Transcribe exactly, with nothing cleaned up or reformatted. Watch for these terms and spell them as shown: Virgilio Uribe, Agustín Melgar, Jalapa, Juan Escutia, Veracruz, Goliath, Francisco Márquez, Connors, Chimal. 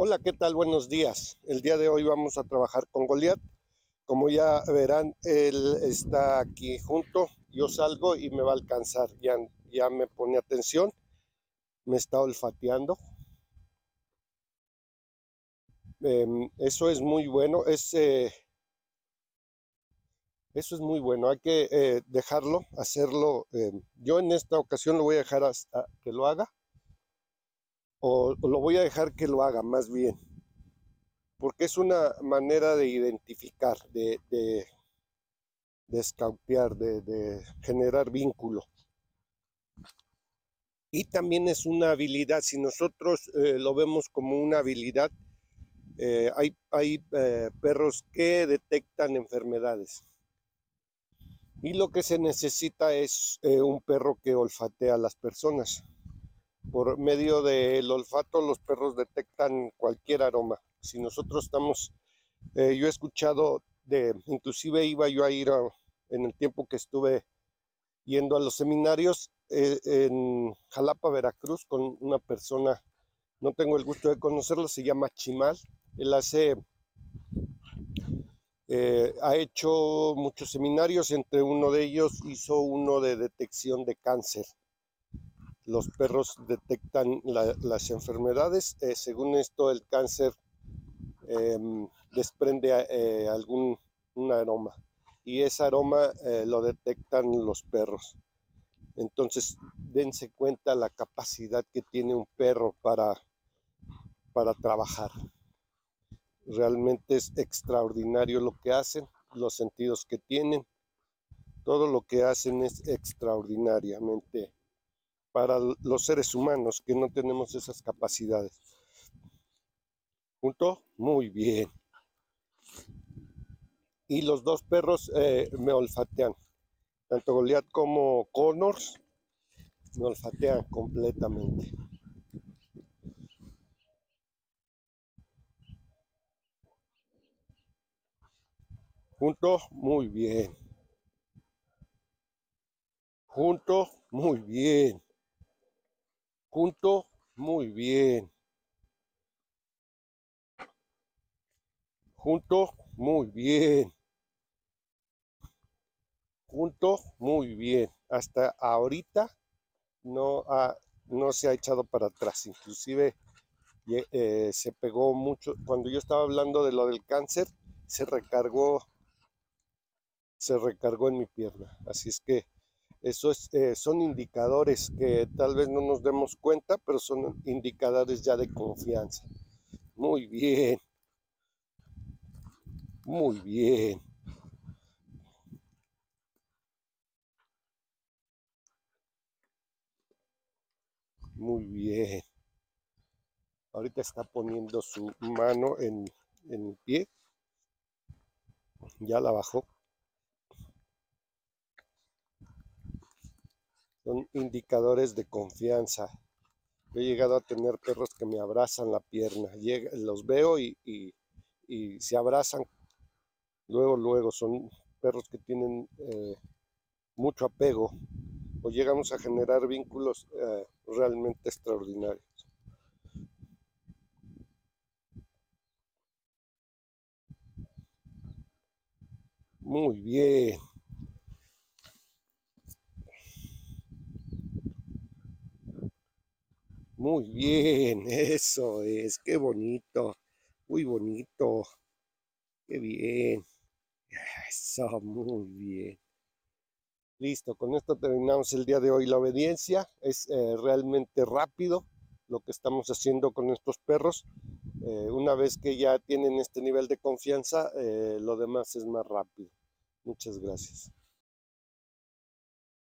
Hola, ¿qué tal? Buenos días. El día de hoy vamos a trabajar con Goliath. Como ya verán, él está aquí junto. Yo salgo y me va a alcanzar. Ya, ya me pone atención. Me está olfateando. Eh, eso es muy bueno. Es, eh, eso es muy bueno. Hay que eh, dejarlo, hacerlo. Eh, yo en esta ocasión lo voy a dejar hasta que lo haga. O lo voy a dejar que lo haga más bien, porque es una manera de identificar, de, de, de escautear, de, de generar vínculo. Y también es una habilidad, si nosotros eh, lo vemos como una habilidad, eh, hay, hay eh, perros que detectan enfermedades. Y lo que se necesita es eh, un perro que olfatea a las personas. Por medio del olfato los perros detectan cualquier aroma. Si nosotros estamos, eh, yo he escuchado, de, inclusive iba yo a ir a, en el tiempo que estuve yendo a los seminarios eh, en Jalapa, Veracruz, con una persona, no tengo el gusto de conocerlo, se llama Chimal. Él hace, eh, ha hecho muchos seminarios, entre uno de ellos hizo uno de detección de cáncer. Los perros detectan la, las enfermedades. Eh, según esto, el cáncer eh, desprende eh, algún un aroma. Y ese aroma eh, lo detectan los perros. Entonces, dense cuenta la capacidad que tiene un perro para, para trabajar. Realmente es extraordinario lo que hacen, los sentidos que tienen. Todo lo que hacen es extraordinariamente para los seres humanos que no tenemos esas capacidades. ¿Junto? Muy bien. Y los dos perros eh, me olfatean. Tanto Goliath como Connors me olfatean completamente. ¿Junto? Muy bien. ¿Junto? Muy bien. Punto, muy bien. Junto, muy bien. Junto, muy bien. Hasta ahorita no, ha, no se ha echado para atrás. Inclusive eh, se pegó mucho. Cuando yo estaba hablando de lo del cáncer, se recargó, se recargó en mi pierna. Así es que Eso es, eh, son indicadores que tal vez no nos demos cuenta, pero son indicadores ya de confianza. Muy bien. Muy bien. Muy bien. Ahorita está poniendo su mano en, en mi pie. Ya la bajó. Son indicadores de confianza. Yo he llegado a tener perros que me abrazan la pierna. Llega, los veo y, y, y se abrazan. Luego, luego, son perros que tienen eh, mucho apego. O llegamos a generar vínculos eh, realmente extraordinarios. Muy bien. Muy bien, eso es, qué bonito, muy bonito, qué bien, eso, muy bien. Listo, con esto terminamos el día de hoy. La obediencia es eh, realmente rápido lo que estamos haciendo con estos perros. Eh, una vez que ya tienen este nivel de confianza, eh, lo demás es más rápido. Muchas gracias.